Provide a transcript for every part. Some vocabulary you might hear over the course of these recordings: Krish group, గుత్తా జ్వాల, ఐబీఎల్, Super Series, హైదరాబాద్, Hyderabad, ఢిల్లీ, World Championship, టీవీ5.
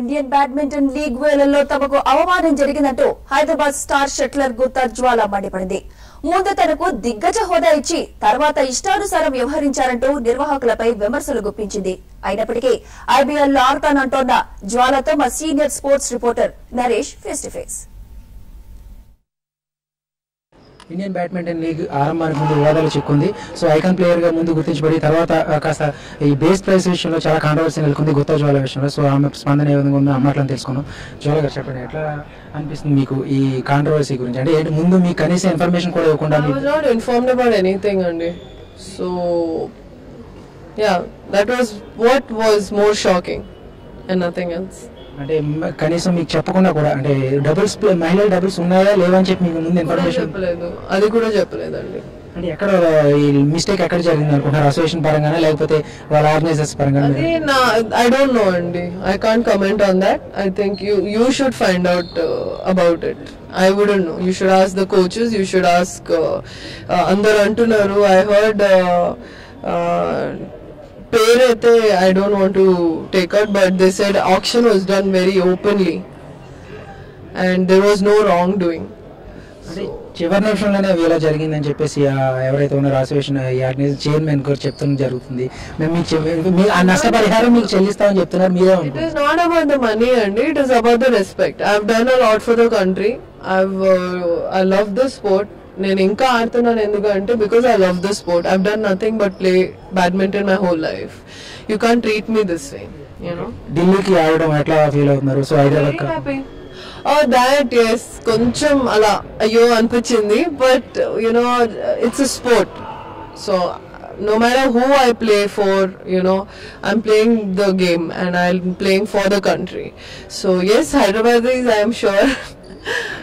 Indian badminton league వేళల్లో తమకు అవమానం జరిగినట్టు హైదరాబాద్ స్టార్ షట్లర్ గుత్తా జ్వాల మండిపడింది. ముందు తనకు దిగ్గజ హోదా ఇచ్చి తర్వాత ఇష్టానుసారం వ్యవహరించారంటూ నిర్వాహకులపై విమర్శలు గుప్పించింది. అయినప్పటికీ ఐబీఎల్లో ఆడతానంటోన్న జ్వాలతో మా senior sports reporter Naresh face to face. Indian badminton league ఆరంభానికి ముందు హోదాలో చిక్కుంది. సో ఐకాన్ ప్లేయర్గా ముందు గుర్తించబడి తర్వాత కాస్త ఈ బేస్ ప్రైస్ విషయంలో చాలా కాంట్రవర్సీ నెలకొంది గుత్తా జ్వాల విషయంలో. సో ఆమె స్పందన ఏ విధంగా ఉందో అమ్మట్లని తెలుసుకున్నాం. జ్వాల గారు చెప్పండి, ఎట్లా అనిపిస్తుంది మీకు ఈ కాంట్రవర్సీ గురించి? అంటే ఏంటి ముందు మీకు కనీస ఇన్ఫర్మేషన్ కూడా ఇవ్వకుండా? ఇన్ఫార్మ్డ్ అబౌట్ ఎనీథింగ్ అండి. So ya that was what was more shocking and nothing else. అంటే కనీసం మీకు చెప్పకుండా కూడా అంటే డబుల్స్ మహిళల డబుల్స్ ఉన్నాయా లేవని చెప్పి మీకు ముందు ఇన్ఫర్మేషన్ చెప్పలేదు, అది కూడా చెప్పలేదండి. అంటే ఎక్కడ ఈ మిస్టేక్ ఎక్కడ జరిగింది అనుకుంటున్నారు? అసోసియేషన్ పరంగానే లేకపోతే వాళ్ళ ఆర్గనైజర్స్ పరంగా? ఐ డోంట్ నో అండి, I can't comment on that. I think you should find out about it. I wouldn't know. You should ask the coaches, you should ask అందరు అంటున్నారు. I heard Payate, I don't want to take out, but they said auction was done very openly, and there was no wrongdoing. చివరి నిమిషంలోనే ఇలా జరిగిందని చెప్పేసి ఎవరైతే ఉన్నారో association chairman గారు చెప్తాం జరుగుతుంది, మేము నష్టపరిహారం మీకు చెల్లిస్తామని చెప్తున్నారు. మీరే it is not about the money అండి, it is about the respect. I have done a lot for the country, I love the sport. నేను ఇంకా ఆడుతున్నాను ఎందుకంటే because I love the sport. I have done nothing but play badminton my whole life. You can't treat me this way, you know. ఢిల్లీకి ఆడడం ఎట్లా feel అవుతున్నారు? So హైదరాబాద్ that yes కొంచెం అలా అయ్యో అనిపించింది, but you know it's a sport. So no matter who I play for, you know, I'm playing the game and I'm playing for the country. So yes, Hyderabad is, I am sure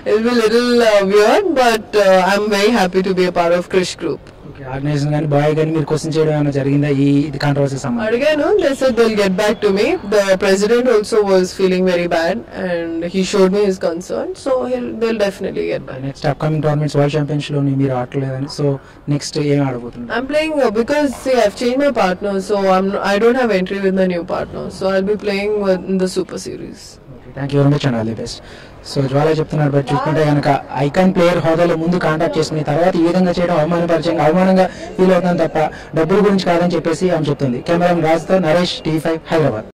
it'll be little weird, but I'm very happy to be a part of Krish group. Okay, organization gani boy gani meer question cheyadam anna jariginda ee controversy samman aduganu? They said they'll get back to me. The president also was feeling very bad and he showed me his concern, so they'll definitely get back. Next upcoming tournaments, World Championship lo meer aadaledan, so next em aadabothunna? I'm playing because see, I've changed my partner, so I don't have entry with my new partner, so I'll be playing in the Super Series. Thank you very much and all the best. So Jwala చెప్తున్నారు, but చూసుకుంటే కనుక icon player హోదాలో ముందు contact చేసుకుని తర్వాత ఈ విధంగా చేయడం అవమానంగా ఫీల్ అవుతాం తప్ప డబ్బుల గురించి కాదని చెప్పేసి ఆమె చెప్తుంది. కెమెరామెన్ రాజ్తో నరేష్, టీవీ5 హైదరాబాద్.